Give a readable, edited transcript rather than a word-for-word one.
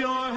your